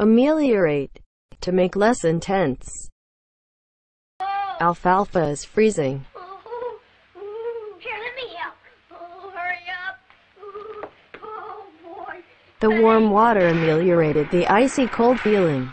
Ameliorate, to make less intense. Alfalfa is freezing. Here, let me help. Oh, hurry up. Oh, boy. The warm water ameliorated the icy cold feeling.